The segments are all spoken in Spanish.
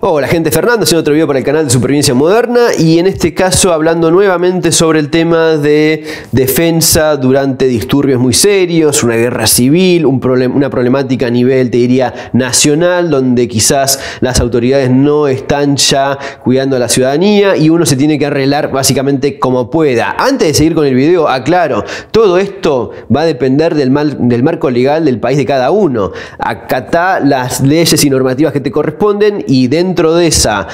Hola gente, Fernando haciendo otro video para el canal de Supervivencia Moderna y en este caso hablando nuevamente sobre el tema de defensa durante disturbios muy serios, una guerra civil, una problemática a nivel, te diría, nacional, donde quizás las autoridades no están ya cuidando a la ciudadanía y uno se tiene que arreglar básicamente como pueda. Antes de seguir con el video, aclaro, todo esto va a depender del marco legal del país de cada uno. Acatá las leyes y normativas que te corresponden y dentro de esas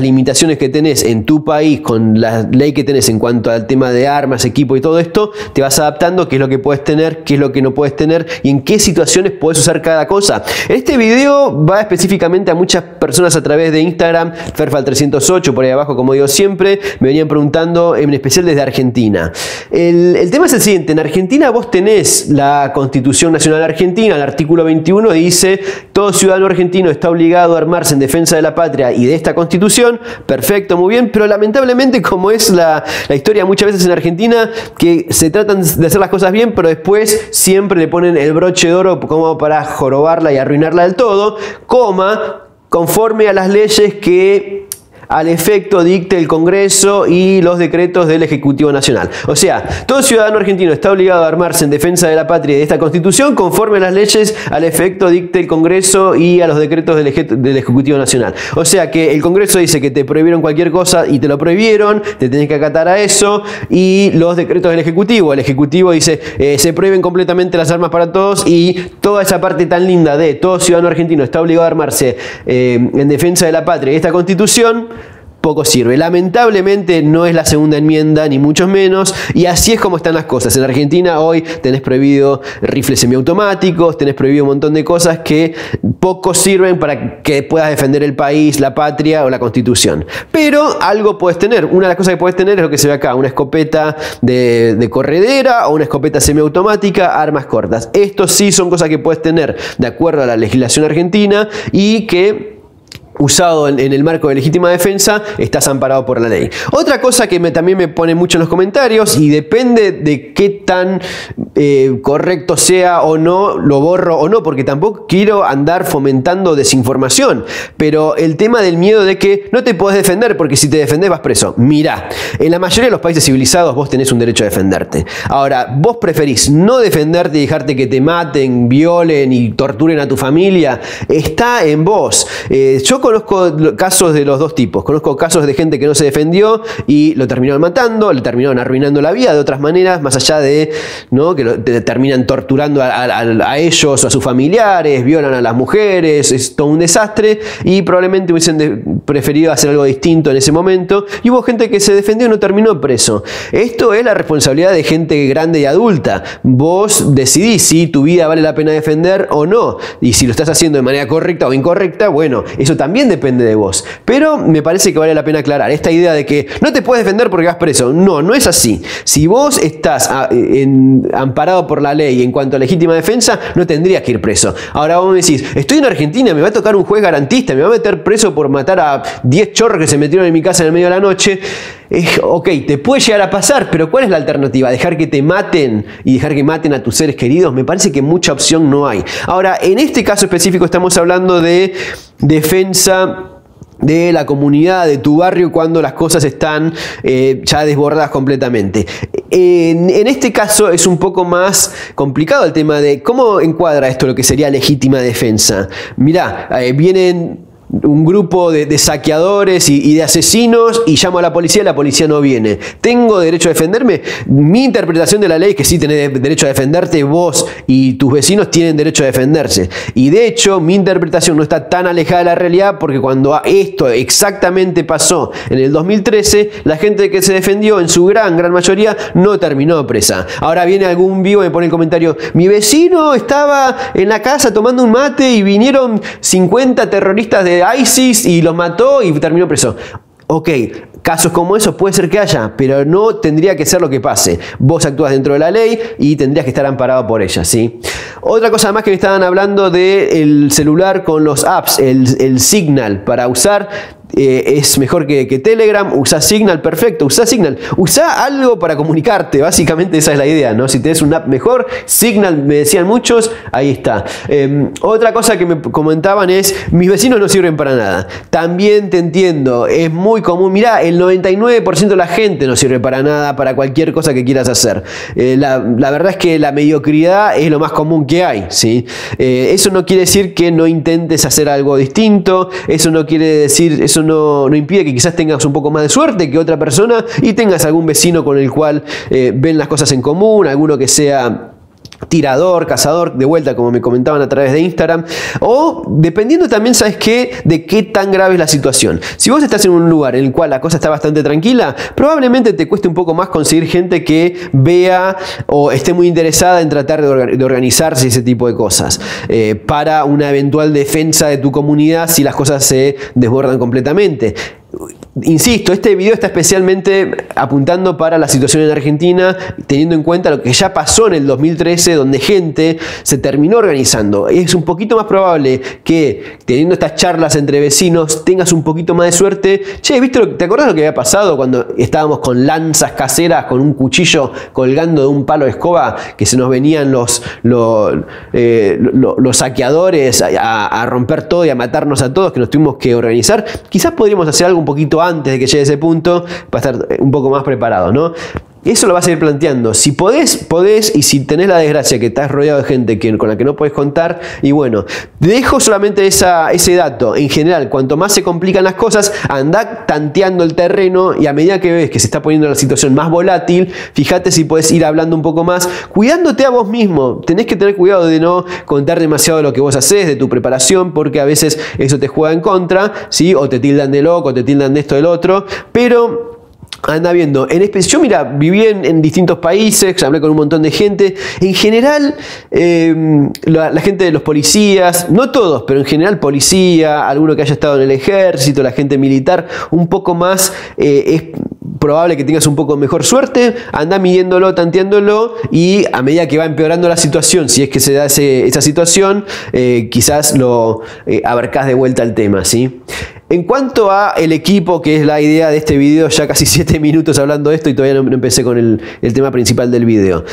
limitaciones que tenés en tu país con la ley que tenés en cuanto al tema de armas, equipo y todo esto, te vas adaptando qué es lo que puedes tener, qué es lo que no puedes tener y en qué situaciones puedes usar cada cosa. Este video va específicamente a muchas personas a través de Instagram, Ferfal308, por ahí abajo como digo siempre, me venían preguntando en especial desde Argentina. El tema es el siguiente, en Argentina vos tenés la Constitución Nacional Argentina, el artículo 21 dice, todo ciudadano argentino está obligado a armarse en defensa de la patria y de esta constitución, perfecto, muy bien, pero lamentablemente como es la historia muchas veces en Argentina que se tratan de hacer las cosas bien pero después siempre le ponen el broche de oro como para jorobarla y arruinarla del todo, conforme a las leyes que al efecto dicte el Congreso y los decretos del Ejecutivo Nacional. O sea, todo ciudadano argentino está obligado a armarse en defensa de la patria y de esta Constitución conforme a las leyes al efecto dicte el Congreso y a los decretos del Ejecutivo Nacional. O sea que el Congreso dice que te prohibieron cualquier cosa y te lo prohibieron, te tenés que acatar a eso y los decretos del Ejecutivo. El Ejecutivo dice se prohíben completamente las armas para todos y toda esa parte tan linda de todo ciudadano argentino está obligado a armarse en defensa de la patria y de esta Constitución poco sirve. Lamentablemente no es la segunda enmienda, ni mucho menos, y así es como están las cosas. En Argentina hoy tenés prohibido rifles semiautomáticos, tenés prohibido un montón de cosas que poco sirven para que puedas defender el país, la patria o la constitución. Pero algo puedes tener. Una de las cosas que puedes tener es lo que se ve acá, una escopeta de corredera o una escopeta semiautomática, armas cortas. Estos sí son cosas que puedes tener de acuerdo a la legislación argentina y que usado en el marco de legítima defensa, estás amparado por la ley. Otra cosa que también me pone mucho en los comentarios y depende de qué tan correcto sea o no, lo borro o no, porque tampoco quiero andar fomentando desinformación, pero el tema del miedo de que no te podés defender porque si te defendés vas preso. Mirá, en la mayoría de los países civilizados vos tenés un derecho a defenderte. Ahora, vos preferís no defenderte y dejarte que te maten, violen y torturen a tu familia, está en vos. Yo conozco casos de los dos tipos, conozco casos de gente que no se defendió y lo terminaron matando, le terminaron arruinando la vida de otras maneras, más allá de ¿no? que te terminan torturando a ellos o a sus familiares, violan a las mujeres, es todo un desastre y probablemente hubiesen preferido hacer algo distinto en ese momento y hubo gente que se defendió y no terminó preso. Esto es la responsabilidad de gente grande y adulta, vos decidís si tu vida vale la pena defender o no y si lo estás haciendo de manera correcta o incorrecta, bueno, eso también depende de vos, pero me parece que vale la pena aclarar esta idea de que no te puedes defender porque vas preso, no es así. Si vos estás amparado por la ley en cuanto a legítima defensa, no tendrías que ir preso. Ahora vos me decís, estoy en Argentina, me va a tocar un juez garantista, me va a meter preso por matar a 10 chorros que se metieron en mi casa en el medio de la noche. Ok, te puede llegar a pasar, pero ¿cuál es la alternativa? ¿Dejar que te maten y dejar que maten a tus seres queridos? Me parece que mucha opción no hay. Ahora, en este caso específico estamos hablando de defensa de la comunidad, de tu barrio, cuando las cosas están ya desbordadas completamente. En este caso es un poco más complicado el tema de cómo encuadra esto lo que sería legítima defensa. Mirá, vienen un grupo de saqueadores y de asesinos y llamo a la policía no viene. ¿Tengo derecho a defenderme? Mi interpretación de la ley es que sí tenés derecho a defenderte, vos y tus vecinos tienen derecho a defenderse. Y de hecho mi interpretación no está tan alejada de la realidad porque cuando esto exactamente pasó en el 2013, la gente que se defendió en su gran mayoría no terminó presa. Ahora viene algún vivo y me pone el comentario, mi vecino estaba en la casa tomando un mate y vinieron 50 terroristas de ISIS y los mató y terminó preso. Ok, Casos como esos puede ser que haya, pero no tendría que ser lo que pase. Vos actúas dentro de la ley y tendrías que estar amparado por ella, ¿sí? Otra cosa más que me estaban hablando del celular con los apps, el Signal para usar. Es mejor que Telegram, usa Signal, perfecto, usa Signal, usa algo para comunicarte, básicamente esa es la idea, ¿no? Si tenés una app mejor, Signal, me decían muchos, ahí está. Otra cosa que me comentaban es, mis vecinos no sirven para nada. También te entiendo, es muy común, mirá, el 99% de la gente no sirve para nada, para cualquier cosa que quieras hacer. La verdad es que la mediocridad es lo más común que hay, ¿sí? Eso no quiere decir que no intentes hacer algo distinto, eso no quiere decir... Eso no impide que quizás tengas un poco más de suerte que otra persona y tengas algún vecino con el cual ven las cosas en común, alguno que sea tirador, cazador, de vuelta como me comentaban a través de Instagram, o dependiendo también, ¿sabes qué?, de qué tan grave es la situación. Si vos estás en un lugar en el cual la cosa está bastante tranquila, probablemente te cueste un poco más conseguir gente que vea o esté muy interesada en tratar de organizarse ese tipo de cosas para una eventual defensa de tu comunidad si las cosas se desbordan completamente. Insisto, este video está especialmente apuntando para la situación en Argentina, teniendo en cuenta lo que ya pasó en el 2013, donde gente se terminó organizando. Es un poquito más probable que, teniendo estas charlas entre vecinos, tengas un poquito más de suerte. Che, ¿viste te acordás lo que había pasado cuando estábamos con lanzas caseras, con un cuchillo colgando de un palo de escoba, que se nos venían los saqueadores a romper todo y a matarnos a todos, que nos tuvimos que organizar? Quizás podríamos hacer algo un poquito antes de que llegue ese punto para estar un poco más preparado, ¿no? Eso lo vas a ir planteando. Si podés, y si tenés la desgracia que estás rodeado de gente con la que no podés contar, y bueno, dejo solamente ese dato. En general, cuanto más se complican las cosas, andá tanteando el terreno y a medida que ves que se está poniendo la situación más volátil, fíjate si podés ir hablando un poco más, cuidándote a vos mismo. Tenés que tener cuidado de no contar demasiado de lo que vos hacés, de tu preparación, porque a veces eso te juega en contra, ¿sí? O te tildan de loco, o te tildan de esto, del otro, pero... Anda viendo, yo mira, viví en distintos países, hablé con un montón de gente, en general la gente de los policías, no todos, pero en general policía, alguno que haya estado en el ejército, la gente militar, un poco más es probable que tengas un poco mejor suerte. Anda midiéndolo, tanteándolo y a medida que va empeorando la situación, si es que se da esa situación, quizás lo abarcás de vuelta al tema, ¿sí? En cuanto a el equipo, que es la idea de este video, ya casi 7 minutos hablando de esto y todavía no empecé con el tema principal del video.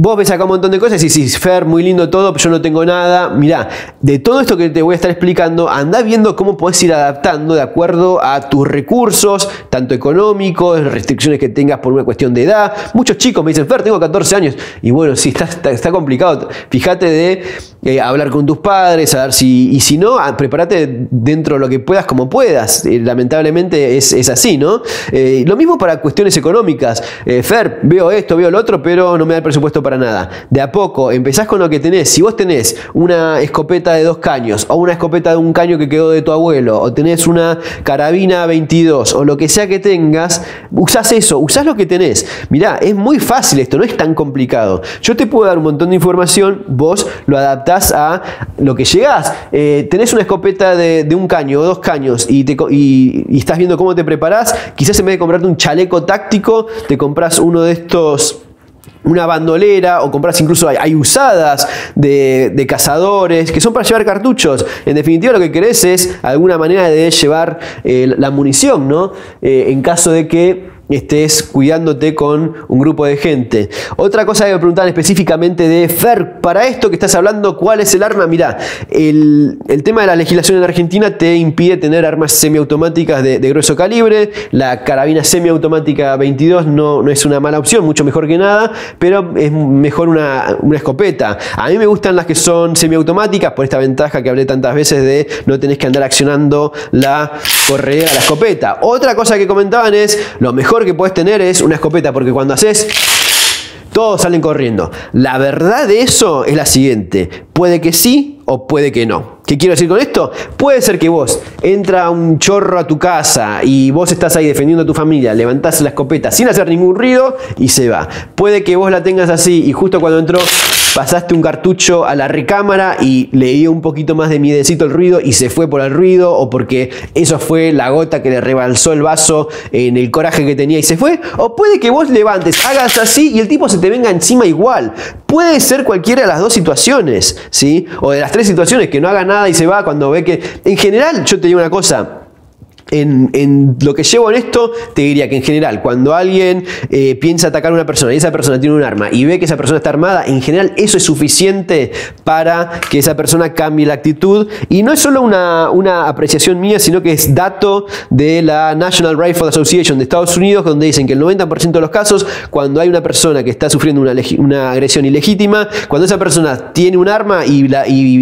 Vos ves acá un montón de cosas y decís, Fer, muy lindo todo, pero yo no tengo nada. Mirá, de todo esto que te voy a estar explicando, andá viendo cómo podés ir adaptando de acuerdo a tus recursos, tanto económicos, restricciones que tengas por una cuestión de edad. Muchos chicos me dicen, Fer, tengo 14 años. Y bueno, sí, está complicado. Fíjate de hablar con tus padres, a ver si... Y si no, prepárate dentro de lo que puedas, como puedas. Lamentablemente es así, ¿no? Lo mismo para cuestiones económicas. Fer, veo esto, veo lo otro, pero no me da el presupuesto para nada. De a poco empezás con lo que tenés. Si vos tenés una escopeta de 2 caños o una escopeta de un caño que quedó de tu abuelo o tenés una carabina 22 o lo que sea que tengas, usás eso, usás lo que tenés. Mirá, es muy fácil esto, no es tan complicado. Yo te puedo dar un montón de información, vos lo adaptás a lo que llegás. Tenés una escopeta de un caño o 2 caños y estás viendo cómo te preparás. Quizás en vez de comprarte un chaleco táctico, te comprás uno de estos... una bandolera, o compras incluso hay usadas de cazadores que son para llevar cartuchos. En definitiva, lo que querés es alguna manera de llevar la munición, ¿no? En caso de que estés cuidándote con un grupo de gente. Otra cosa que me preguntaban específicamente de Fer, para esto que estás hablando, ¿cuál es el arma? Mirá, el tema de la legislación en Argentina te impide tener armas semiautomáticas de grueso calibre. La carabina semiautomática 22 no es una mala opción, mucho mejor que nada, pero es mejor una escopeta. A mí me gustan las que son semiautomáticas por esta ventaja que hablé tantas veces de no tenés que andar accionando la correa, la escopeta. Otra cosa que comentaban es, lo mejor que puedes tener es una escopeta, porque cuando haces, todos salen corriendo. La verdad de eso es la siguiente: puede que sí o puede que no. ¿Qué quiero decir con esto? Puede ser que vos entra un chorro a tu casa y vos estás ahí defendiendo a tu familia, levantás la escopeta sin hacer ningún ruido y se va. Puede que vos la tengas así y justo cuando entró pasaste un cartucho a la recámara y le dio un poquito más de miedecito el ruido y se fue por el ruido, o porque eso fue la gota que le rebalsó el vaso en el coraje que tenía y se fue, o puede que vos levantes, hagas así y el tipo se te venga encima igual. Puede ser cualquiera de las dos situaciones, ¿sí? O de las tres situaciones, que no haga nada y se va cuando ve que... En general, yo te digo una cosa, en lo que llevo en esto, te diría que en general, cuando alguien piensa atacar a una persona y esa persona tiene un arma y ve que esa persona está armada, en general eso es suficiente para que esa persona cambie la actitud. Y no es solo una apreciación mía, sino que es dato de la National Rifle Association de Estados Unidos, donde dicen que el 90% de los casos, cuando hay una persona que está sufriendo una agresión ilegítima, cuando esa persona tiene un arma y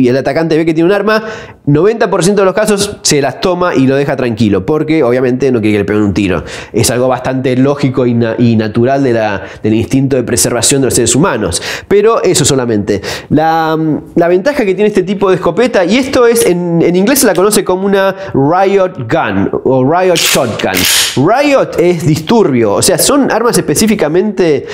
el atacante ve que tiene un arma, 90% de los casos se las toma y lo deja tranquilo, porque obviamente no quiere que le peguen un tiro. Es algo bastante lógico y natural del instinto de preservación de los seres humanos. Pero eso solamente. La ventaja que tiene este tipo de escopeta, y esto es, en inglés se la conoce como una riot gun o riot shotgun. Riot es disturbio, o sea, son armas específicamente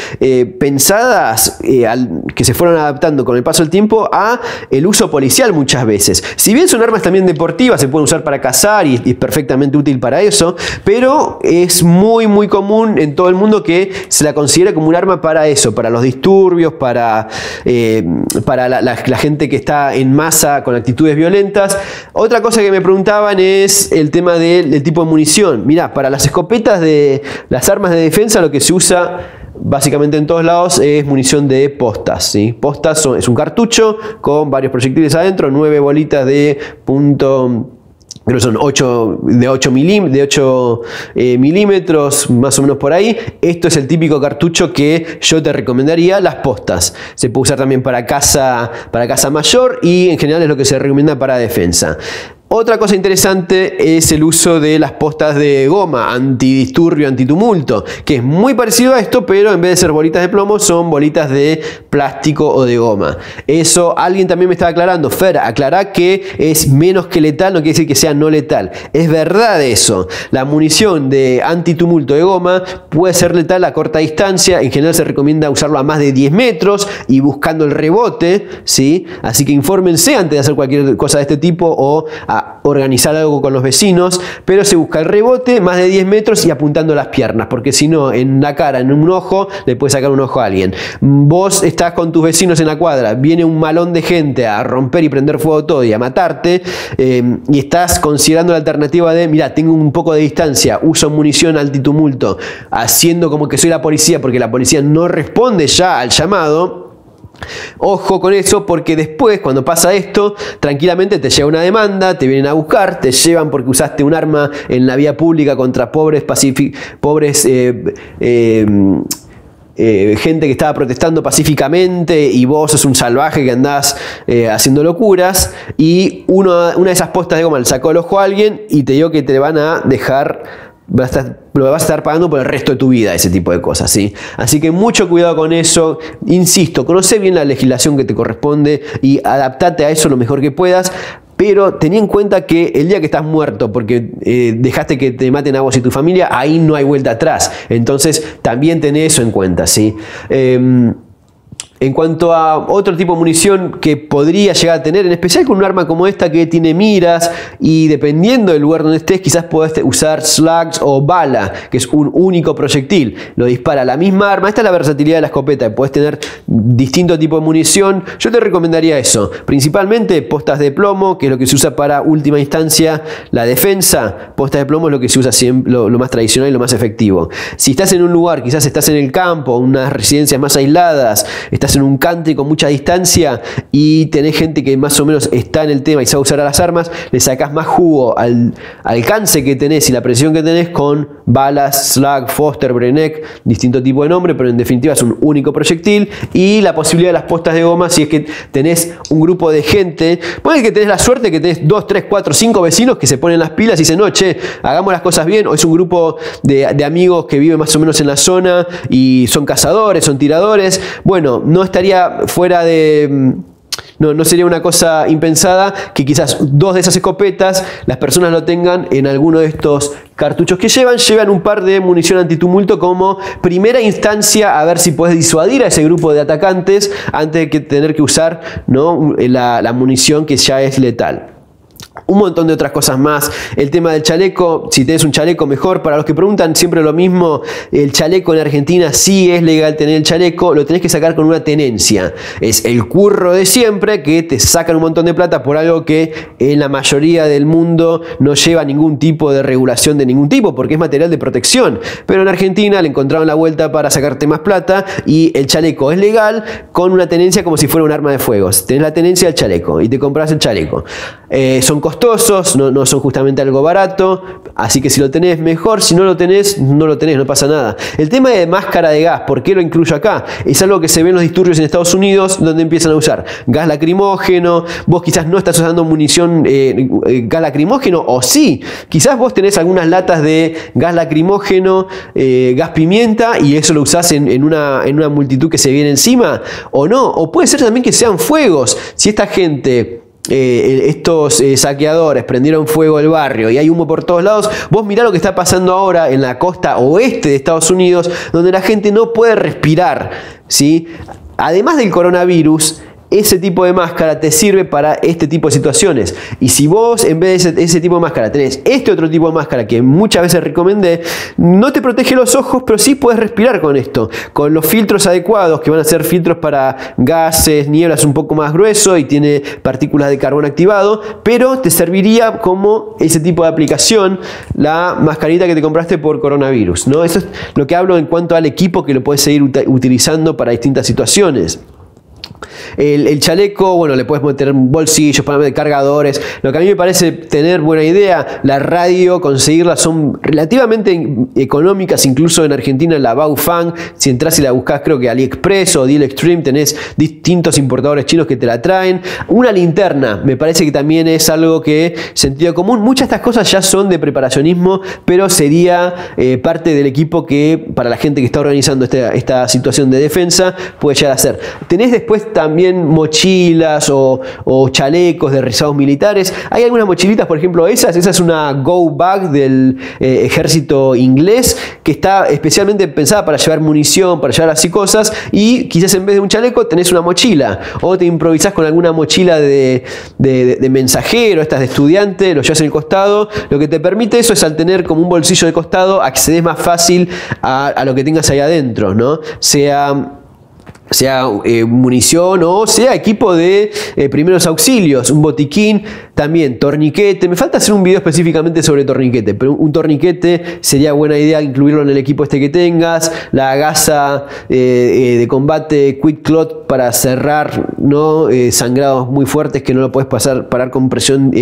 pensadas, que se fueron adaptando con el paso del tiempo a el uso policial muchas veces. Si bien son armas también deportivas, se pueden usar para cazar y perfectamente útil para eso, pero es muy muy común en todo el mundo que se la considera como un arma para eso, para los disturbios, para la gente que está en masa con actitudes violentas. Otra cosa que me preguntaban es el tema del tipo de munición. Mirá, para las escopetas de las armas de defensa lo que se usa básicamente en todos lados es munición de postas, ¿sí? Postas es un cartucho con varios proyectiles adentro, 9 bolitas de punto... Creo que son 8 milímetros, más o menos por ahí. Esto es el típico cartucho que yo te recomendaría, las postas. Se puede usar también para casa mayor y en general es lo que se recomienda para defensa. Otra cosa interesante es el uso de las postas de goma, antidisturbio, antitumulto, que es muy parecido a esto, pero en vez de ser bolitas de plomo, son bolitas de plástico o de goma. Eso alguien también me estaba aclarando. Fer, aclará que es menos que letal, no quiere decir que sea no letal. Es verdad eso. La munición de antitumulto de goma puede ser letal a corta distancia. En general se recomienda usarlo a más de 10 metros y buscando el rebote, ¿sí? Así que infórmense antes de hacer cualquier cosa de este tipo o organizar algo con los vecinos, pero se busca el rebote más de 10 metros y apuntando las piernas, porque si no, en la cara, en un ojo, le puedes sacar un ojo a alguien. Vos estás con tus vecinos en la cuadra, viene un malón de gente a romper y prender fuego todo y a matarte, y estás considerando la alternativa de, mira, tengo un poco de distancia, uso munición antitumulto, haciendo como que soy la policía, porque la policía no responde ya al llamado. Ojo con eso, porque después cuando pasa esto, tranquilamente te llega una demanda, te vienen a buscar, te llevan porque usaste un arma en la vía pública contra gente que estaba protestando pacíficamente y vos sos un salvaje que andás haciendo locuras, y una de esas postas de goma le sacó el ojo a alguien y te digo que te van a dejar... lo vas a estar pagando por el resto de tu vida, ese tipo de cosas, ¿sí? Así que mucho cuidado con eso. Insisto, conoce bien la legislación que te corresponde y adaptate a eso lo mejor que puedas, pero ten en cuenta que el día que estás muerto porque dejaste que te maten a vos y tu familia, ahí no hay vuelta atrás. Entonces también ten eso en cuenta, ¿sí? En cuanto a otro tipo de munición que podría llegar a tener, en especial con un arma como esta que tiene miras y dependiendo del lugar donde estés, quizás puedas usar slugs o bala, que es un único proyectil. Lo dispara la misma arma. Esta es la versatilidad de la escopeta. Puedes tener distinto tipo de munición. Yo te recomendaría eso. Principalmente postas de plomo, que es lo que se usa para última instancia la defensa. Postas de plomo es lo que se usa siempre, lo más tradicional y lo más efectivo. Si estás en un lugar, quizás estás en el campo, unas residencias más aisladas, estás en un country con mucha distancia y tenés gente que más o menos está en el tema y sabe usar las armas, le sacás más jugo al alcance que tenés y la presión que tenés con balas, slug, Foster, Brenek, distinto tipo de nombre, pero en definitiva es un único proyectil. Y la posibilidad de las postas de goma, si es que tenés un grupo de gente, puede que tenés la suerte que tenés 2, 3, 4, 5 vecinos que se ponen las pilas y dicen, no, che, hagamos las cosas bien, o es un grupo de amigos que viven más o menos en la zona y son cazadores, son tiradores. Bueno, no estaría fuera de... no sería una cosa impensada que quizás dos de esas escopetas las personas lo tengan en alguno de estos cartuchos que llevan un par de munición antitumulto como primera instancia a ver si puedes disuadir a ese grupo de atacantes antes de tener que usar, ¿no?, la munición que ya es letal. Un montón de otras cosas más. El tema del chaleco, si tenés un chaleco mejor. Para los que preguntan siempre lo mismo, el chaleco en Argentina sí es legal tener el chaleco, lo tenés que sacar con una tenencia. Es el curro de siempre que te sacan un montón de plata por algo que en la mayoría del mundo no lleva ningún tipo de regulación de ningún tipo porque es material de protección. Pero en Argentina le encontraron la vuelta para sacarte más plata y el chaleco es legal con una tenencia como si fuera un arma de fuego. Tenés la tenencia del chaleco y te compras el chaleco. Son costosos, no son justamente algo barato, así que si lo tenés mejor, si no lo tenés, no lo tenés, no pasa nada. El tema de máscara de gas, ¿por qué lo incluyo acá? Es algo que se ve en los disturbios en Estados Unidos, donde empiezan a usar gas lacrimógeno. Vos quizás no estás usando munición gas lacrimógeno, o sí, quizás vos tenés algunas latas de gas lacrimógeno, gas pimienta, y eso lo usás en una multitud que se viene encima, o no, o puede ser también que sean fuegos. Si esta gente... estos saqueadores prendieron fuego el barrio y hay humo por todos lados. Vos mirá lo que está pasando ahora en la costa oeste de Estados Unidos, donde la gente no puede respirar, ¿sí? Además del coronavirus, ese tipo de máscara te sirve para este tipo de situaciones. Y si vos en vez de ese tipo de máscara tenés este otro tipo de máscara que muchas veces recomendé, no te protege los ojos, pero sí puedes respirar con esto. Con los filtros adecuados, que van a ser filtros para gases, nieblas un poco más grueso y tiene partículas de carbono activado, pero te serviría como ese tipo de aplicación la mascarita que te compraste por coronavirus, ¿no? Eso es lo que hablo en cuanto al equipo que lo puedes seguir utilizando para distintas situaciones. El chaleco, bueno, le puedes meter bolsillos, cargadores. Lo que a mí me parece tener buena idea, la radio, conseguirlas son relativamente económicas, incluso en Argentina la Baofang, si entras y la buscas, creo que Aliexpress o Deal Extreme, tenés distintos importadores chinos que te la traen. Una linterna, me parece que también es algo que sentido común. Muchas de estas cosas ya son de preparacionismo, pero sería parte del equipo que para la gente que está organizando esta situación de defensa puede llegar a ser. Tenés después también mochilas o chalecos de rizados militares. Hay algunas mochilitas, por ejemplo esa es una go bag del ejército inglés que está especialmente pensada para llevar munición, para llevar así cosas, y quizás en vez de un chaleco tenés una mochila o te improvisás con alguna mochila de mensajero, estas de estudiante, lo llevas en el costado. Lo que te permite eso es, al tener como un bolsillo de costado, accedes más fácil a lo que tengas ahí adentro, ¿no? Sea munición o sea equipo de primeros auxilios, un botiquín, también torniquete. Me falta hacer un video específicamente sobre torniquete, pero un torniquete sería buena idea incluirlo en el equipo este que tengas. La gasa de combate Quick Clot para cerrar, ¿no?, sangrados muy fuertes que no lo puedes parar con presión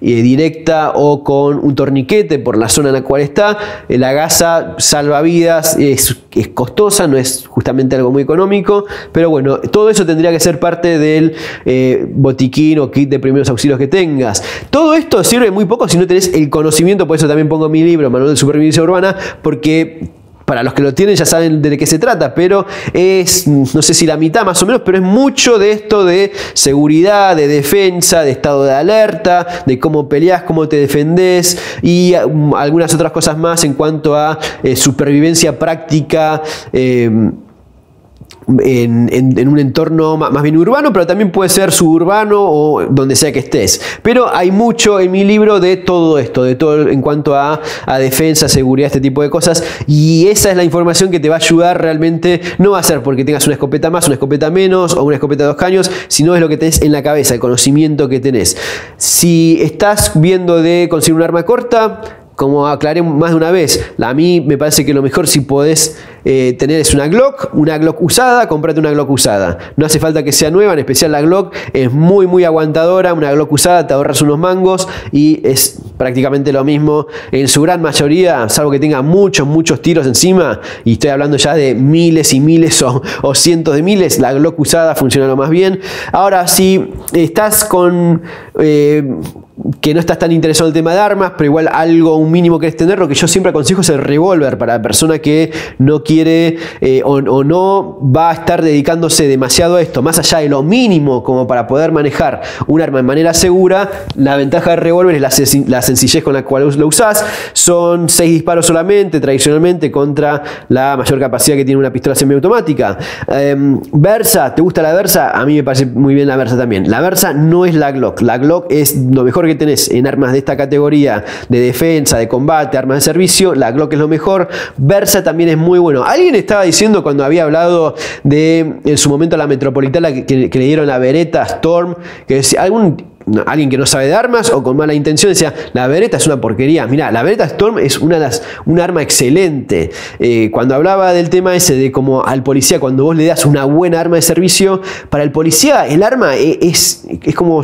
directa, o con un torniquete por la zona en la cual está. La gasa salva vidas, es costosa, no es justamente algo muy económico. Pero bueno, todo eso tendría que ser parte del botiquín o kit de primeros auxilios que tengas. Todo esto sirve muy poco si no tenés el conocimiento. Por eso también pongo mi libro, Manual de Supervivencia Urbana, porque para los que lo tienen ya saben de qué se trata, pero es, no sé si la mitad más o menos, pero es mucho de esto de seguridad, de defensa, de estado de alerta, de cómo peleás, cómo te defendés y algunas otras cosas más en cuanto a supervivencia práctica, en un entorno más bien urbano, pero también puede ser suburbano o donde sea que estés. Pero hay mucho en mi libro de todo esto, de todo en cuanto a defensa, seguridad, este tipo de cosas, y esa es la información que te va a ayudar realmente. No va a ser porque tengas una escopeta más, una escopeta menos o una escopeta de 2 caños, sino es lo que tenés en la cabeza, el conocimiento que tenés. Si estás viendo de conseguir un arma corta, como aclaré más de una vez, a mí me parece que lo mejor, si podés tener, es una Glock usada. Comprate una Glock usada, no hace falta que sea nueva. En especial la Glock es muy muy aguantadora. Una Glock usada, te ahorras unos mangos y es prácticamente lo mismo en su gran mayoría, salvo que tenga muchos tiros encima, y estoy hablando ya de miles y miles o cientos de miles. La Glock usada funciona lo más bien. Ahora, si estás con que no estás tan interesado en el tema de armas, pero igual algo, un mínimo querés tener, lo que yo siempre aconsejo es el revólver para la persona que no quiere o no va a estar dedicándose demasiado a esto, más allá de lo mínimo como para poder manejar un arma de manera segura. La ventaja del revólver es la sencillez con la cual lo usás. Son 6 disparos solamente, tradicionalmente, contra la mayor capacidad que tiene una pistola semiautomática. Bersa, ¿te gusta la Bersa? A mí me parece muy bien la Bersa también. La Bersa no es la Glock. La Glock es lo mejor que tenés en armas de esta categoría, de defensa, de combate, armas de servicio. La Glock es lo mejor. Bersa también es muy bueno. Alguien estaba diciendo cuando había hablado de, en su momento, la Metropolitana que le dieron la Beretta Storm, que decía, alguien que no sabe de armas o con mala intención decía, la Beretta es una porquería. Mirá, la Beretta Storm es un arma excelente. Cuando hablaba del tema ese de como al policía, cuando vos le das una buena arma de servicio, para el policía el arma es como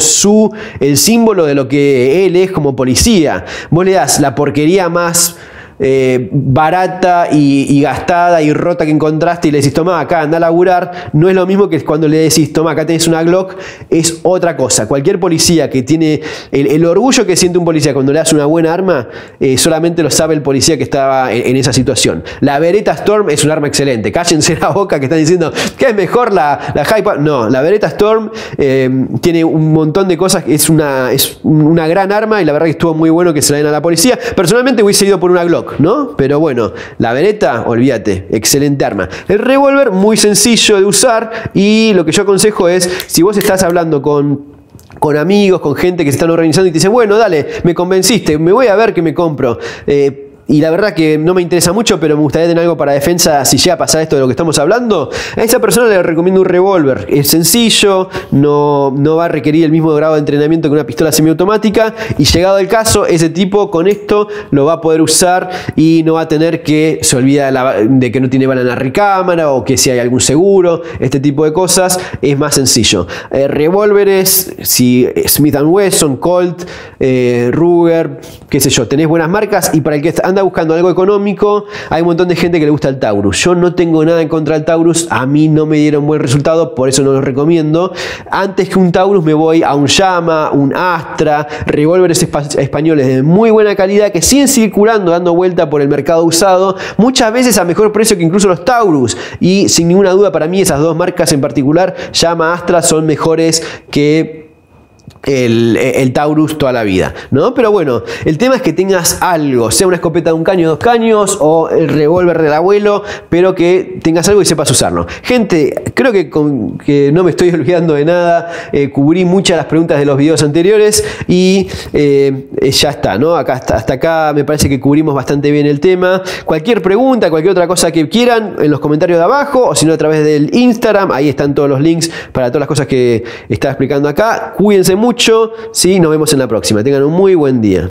el símbolo de lo que él es como policía. Vos le das la porquería más barata y gastada y rota que encontraste y le decís, toma, acá anda a laburar. No es lo mismo que cuando le decís, toma, acá tenés una Glock. Es otra cosa. Cualquier policía que tiene el orgullo que siente un policía cuando le das una buena arma, solamente lo sabe el policía que estaba en esa situación. La Beretta Storm es un arma excelente. Cállense la boca que están diciendo que es mejor la Hi-Power. No, la Beretta Storm tiene un montón de cosas. Es una gran arma y la verdad que estuvo muy bueno que se la den a la policía. Personalmente hubiese ido por una Glock, ¿no? Pero bueno, la Beretta, olvídate, excelente arma. El revólver, muy sencillo de usar, y lo que yo aconsejo es, si vos estás hablando con amigos, con gente que se están organizando y te dicen, bueno, dale, me convenciste, me voy a ver qué me compro. Y la verdad que no me interesa mucho, pero me gustaría tener algo para defensa si llega a pasar esto de lo que estamos hablando. A esa persona le recomiendo un revólver. Es sencillo, no va a requerir el mismo grado de entrenamiento que una pistola semiautomática. Y llegado el caso, ese tipo con esto lo va a poder usar y no va a tener que se olvida de que no tiene bala en la recámara o que si hay algún seguro, este tipo de cosas. Es más sencillo. Revólveres, si Smith & Wesson, Colt, Ruger, qué sé yo, tenés buenas marcas y para el que anda buscando algo económico, hay un montón de gente que le gusta el Taurus. Yo no tengo nada en contra del Taurus, a mí no me dieron buen resultado, por eso no los recomiendo. Antes que un Taurus me voy a un Llama, un Astra, revólveres españoles de muy buena calidad que siguen circulando, dando vuelta por el mercado usado, muchas veces a mejor precio que incluso los Taurus. Y sin ninguna duda para mí esas dos marcas en particular, Llama, Astra, son mejores que el Taurus toda la vida, ¿no? Pero bueno, el tema es que tengas algo, sea una escopeta de un caño, 2 caños o el revólver del abuelo, pero que tengas algo y sepas usarlo. Gente, creo que no me estoy olvidando de nada, cubrí muchas de las preguntas de los videos anteriores y ya está, ¿no? Acá hasta acá me parece que cubrimos bastante bien el tema. Cualquier pregunta, cualquier otra cosa que quieran, en los comentarios de abajo o si no a través del Instagram, ahí están todos los links para todas las cosas que estaba explicando acá. Cuídense mucho, sí, nos vemos en la próxima. Tengan un muy buen día.